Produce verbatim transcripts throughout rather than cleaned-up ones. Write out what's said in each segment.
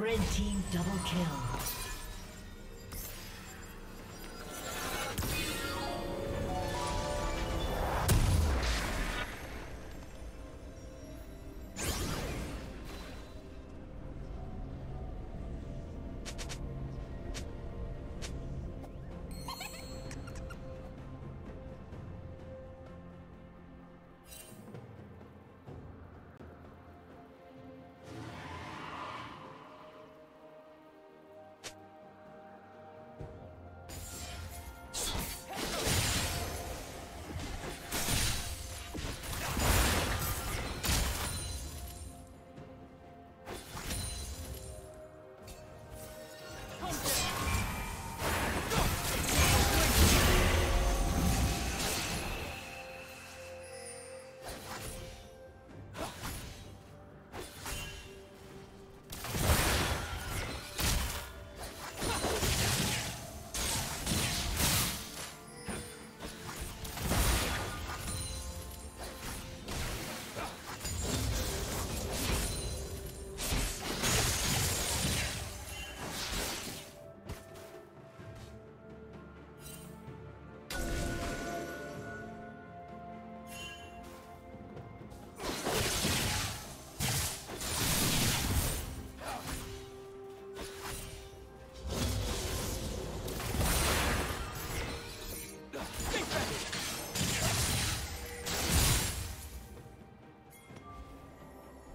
Red team double kill.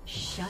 Shut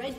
Red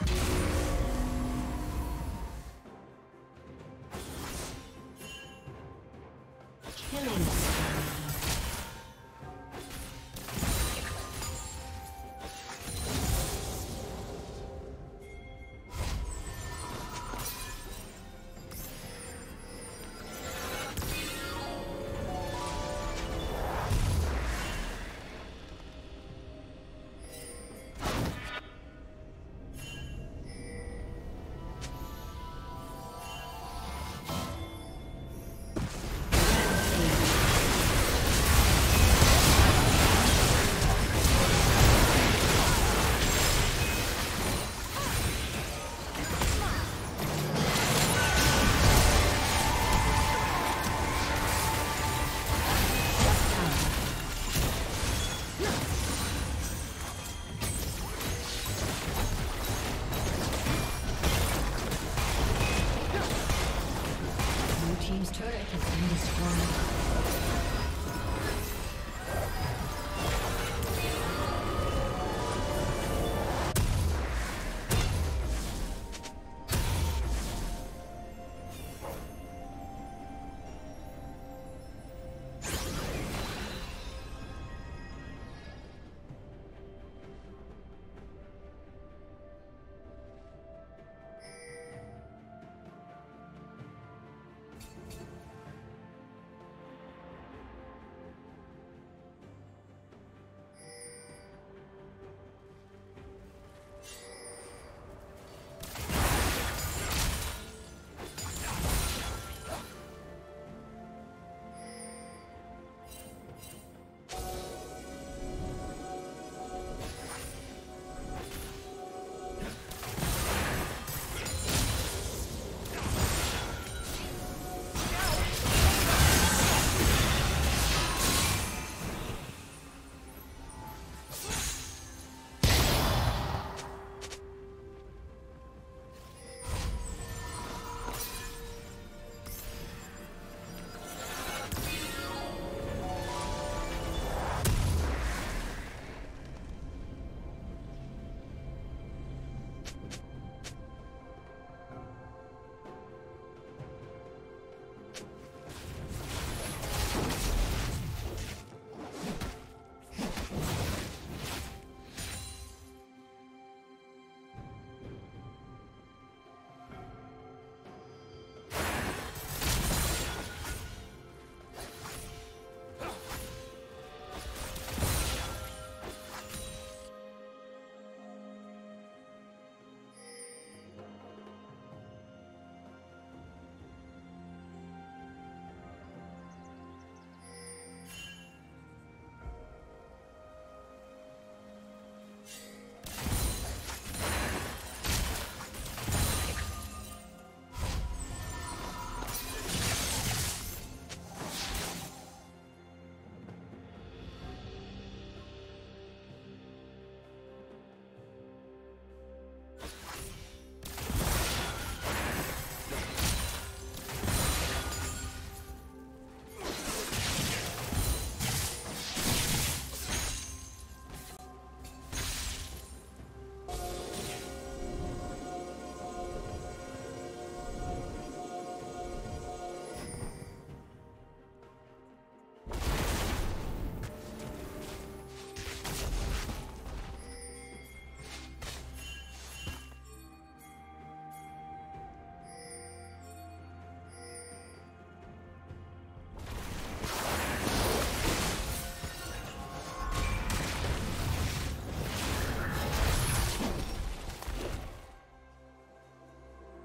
You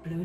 Blue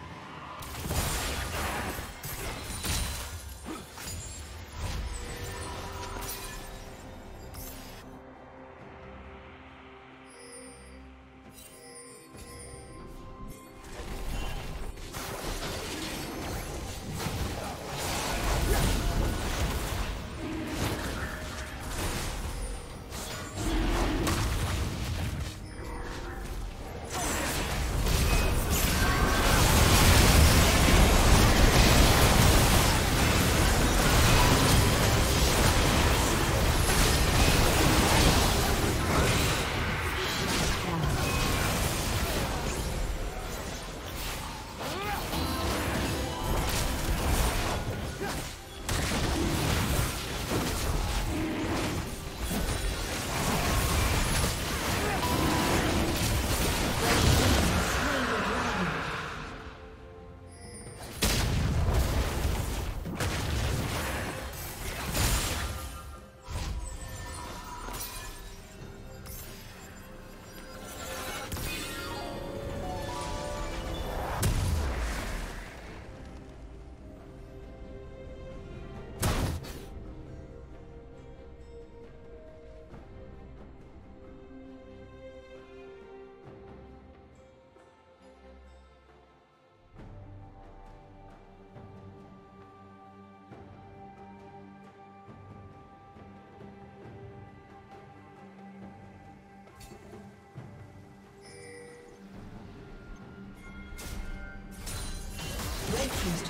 His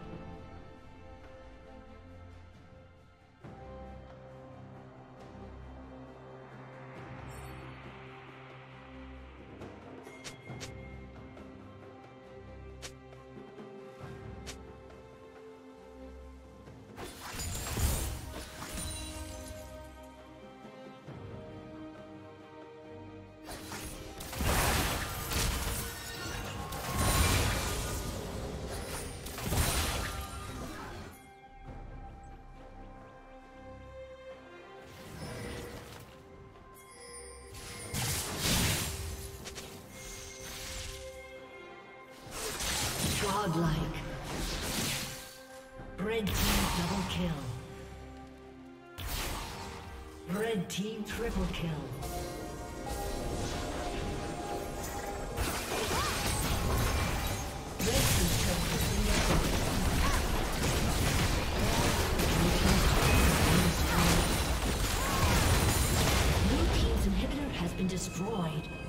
godlike. Red team double kill. Red team triple kill. Destroyed.